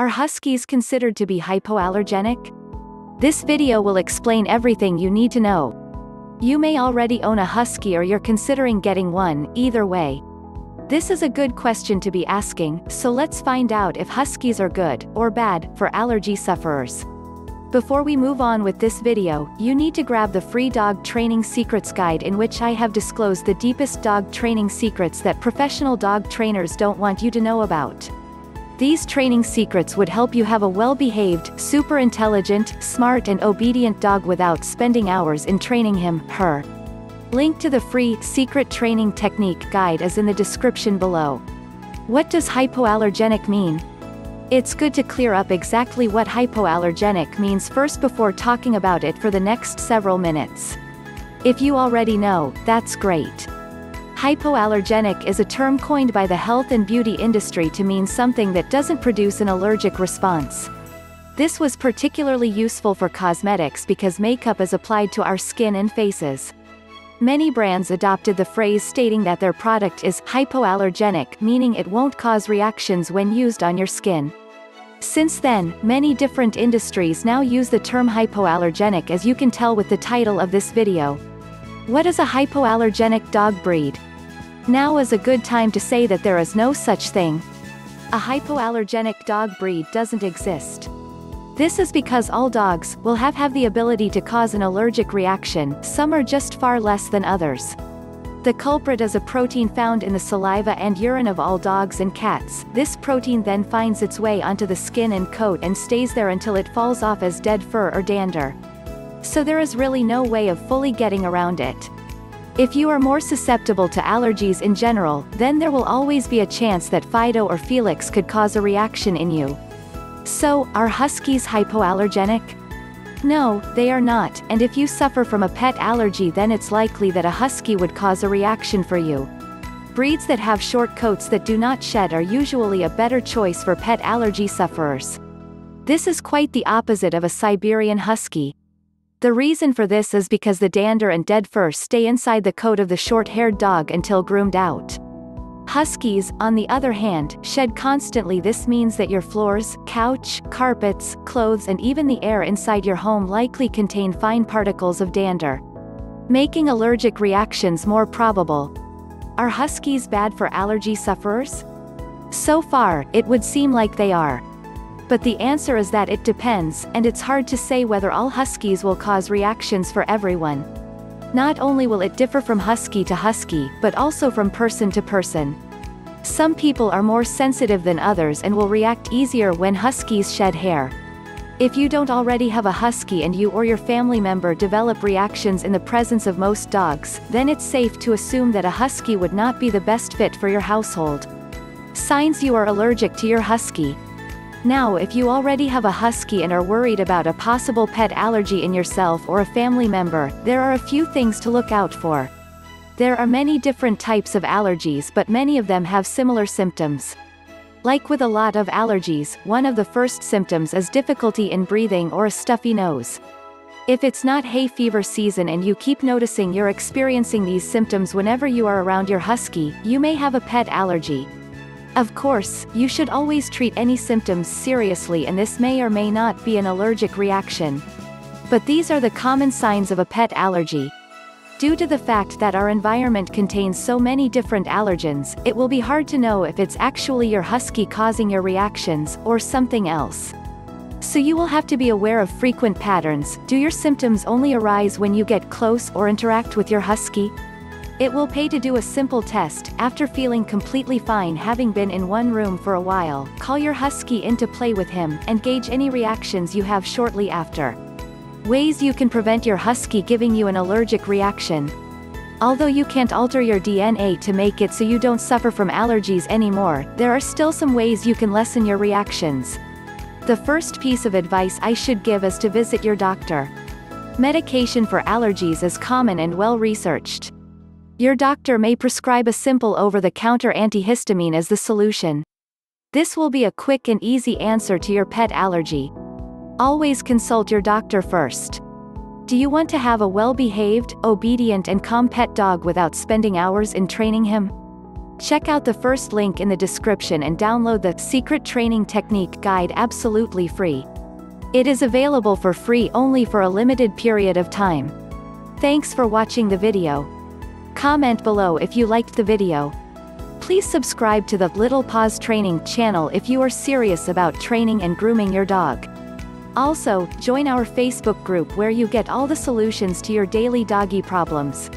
Are huskies considered to be hypoallergenic? This video will explain everything you need to know. You may already own a husky or you're considering getting one, either way. This is a good question to be asking, so let's find out if huskies are good, or bad, for allergy sufferers. Before we move on with this video, you need to grab the free dog training secrets guide in which I have disclosed the deepest dog training secrets that professional dog trainers don't want you to know about. These training secrets would help you have a well-behaved, super intelligent, smart and obedient dog without spending hours in training him/her. Link to the free, secret training technique guide is in the description below. What does hypoallergenic mean? It's good to clear up exactly what hypoallergenic means first before talking about it for the next several minutes. If you already know, that's great. Hypoallergenic is a term coined by the health and beauty industry to mean something that doesn't produce an allergic response. This was particularly useful for cosmetics because makeup is applied to our skin and faces. Many brands adopted the phrase stating that their product is hypoallergenic, meaning it won't cause reactions when used on your skin. Since then, many different industries now use the term hypoallergenic, as you can tell with the title of this video. What is a hypoallergenic dog breed? Now is a good time to say that there is no such thing. A hypoallergenic dog breed doesn't exist. This is because all dogs will have the ability to cause an allergic reaction, some are just far less than others. The culprit is a protein found in the saliva and urine of all dogs and cats. This protein then finds its way onto the skin and coat and stays there until it falls off as dead fur or dander. So there is really no way of fully getting around it. If you are more susceptible to allergies in general, then there will always be a chance that Fido or Felix could cause a reaction in you. So, are huskies hypoallergenic? No, they are not, and if you suffer from a pet allergy then it's likely that a husky would cause a reaction for you. Breeds that have short coats that do not shed are usually a better choice for pet allergy sufferers. This is quite the opposite of a Siberian Husky. The reason for this is because the dander and dead fur stay inside the coat of the short-haired dog until groomed out. Huskies, on the other hand, shed constantly. This means that your floors, couch, carpets, clothes and even the air inside your home likely contain fine particles of dander, making allergic reactions more probable. Are huskies bad for allergy sufferers? So far, it would seem like they are. But the answer is that it depends, and it's hard to say whether all huskies will cause reactions for everyone. Not only will it differ from husky to husky, but also from person to person. Some people are more sensitive than others and will react easier when huskies shed hair. If you don't already have a husky and you or your family member develop reactions in the presence of most dogs, then it's safe to assume that a husky would not be the best fit for your household. Signs you are allergic to your husky. Now, if you already have a husky and are worried about a possible pet allergy in yourself or a family member, there are a few things to look out for. There are many different types of allergies, but many of them have similar symptoms. Like with a lot of allergies, one of the first symptoms is difficulty in breathing or a stuffy nose. If it's not hay fever season and you keep noticing you're experiencing these symptoms whenever you are around your husky, you may have a pet allergy. Of course, you should always treat any symptoms seriously, and this may or may not be an allergic reaction. But these are the common signs of a pet allergy. Due to the fact that our environment contains so many different allergens, it will be hard to know if it's actually your husky causing your reactions, or something else. So you will have to be aware of frequent patterns. Do your symptoms only arise when you get close or interact with your husky? It will pay to do a simple test. After feeling completely fine having been in one room for a while, call your husky in to play with him, and gauge any reactions you have shortly after. Ways you can prevent your husky giving you an allergic reaction. Although you can't alter your DNA to make it so you don't suffer from allergies anymore, there are still some ways you can lessen your reactions. The first piece of advice I should give is to visit your doctor. Medication for allergies is common and well researched. Your doctor may prescribe a simple over-the-counter antihistamine as the solution. This will be a quick and easy answer to your pet allergy. Always consult your doctor first. Do you want to have a well-behaved, obedient and calm pet dog without spending hours in training him? Check out the first link in the description and download the Secret Training Technique Guide absolutely free. It is available for free only for a limited period of time. Thanks for watching the video. Comment below if you liked the video. Please subscribe to the Little Paws Training channel if you are serious about training and grooming your dog. Also, join our Facebook group where you get all the solutions to your daily doggy problems.